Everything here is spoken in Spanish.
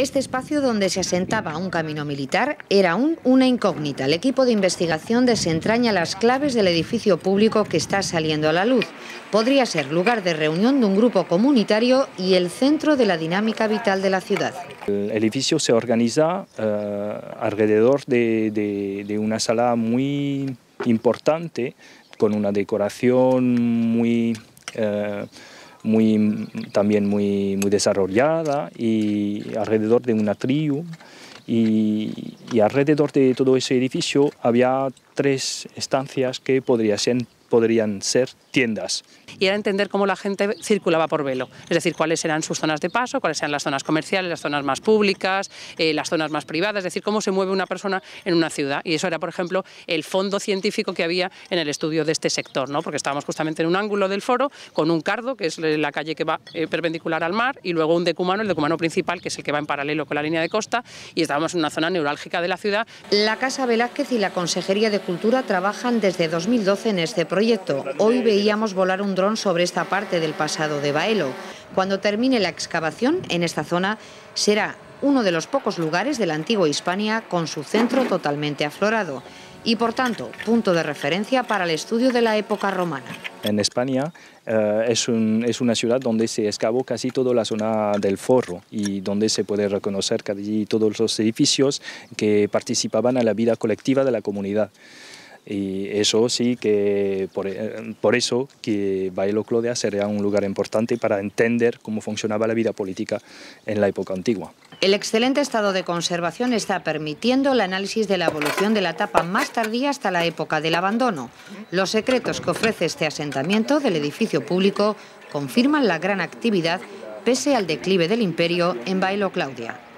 Este espacio donde se asentaba un camino militar era aún una incógnita. El equipo de investigación desentraña las claves del edificio público que está saliendo a la luz. Podría ser lugar de reunión de un grupo comunitario y el centro de la dinámica vital de la ciudad. El edificio se organiza alrededor de una sala muy importante, con una decoración muy desarrollada, y alrededor de un atrium, y alrededor de todo ese edificio había tres estancias que podrían ser tiendas. Y era entender cómo la gente circulaba por Baelo, es decir, cuáles eran sus zonas de paso, cuáles eran las zonas comerciales, las zonas más públicas, las zonas más privadas, es decir, cómo se mueve una persona en una ciudad. Y eso era, por ejemplo, el fondo científico que había en el estudio de este sector, ¿no? Porque estábamos justamente en un ángulo del foro, con un cardo, que es la calle que va perpendicular al mar, y luego un decumano, el decumano principal, que es el que va en paralelo con la línea de costa, y estábamos en una zona neurálgica de la ciudad. La Casa Velázquez y la Consejería de Cultura trabajan desde 2012 en este proyecto. Hoy veíamos volar un dron sobre esta parte del pasado de Baelo. Cuando termine la excavación en esta zona, será uno de los pocos lugares de la antigua Hispania con su centro totalmente aflorado y, por tanto, punto de referencia para el estudio de la época romana. En Hispania es una ciudad donde se excavó casi toda la zona del foro y donde se puede reconocer casi todos los edificios que participaban en la vida colectiva de la comunidad. Y eso sí que, por eso que Baelo Claudia sería un lugar importante para entender cómo funcionaba la vida política en la época antigua. El excelente estado de conservación está permitiendo el análisis de la evolución de la etapa más tardía hasta la época del abandono. Los secretos que ofrece este asentamiento del edificio público confirman la gran actividad pese al declive del imperio en Baelo Claudia.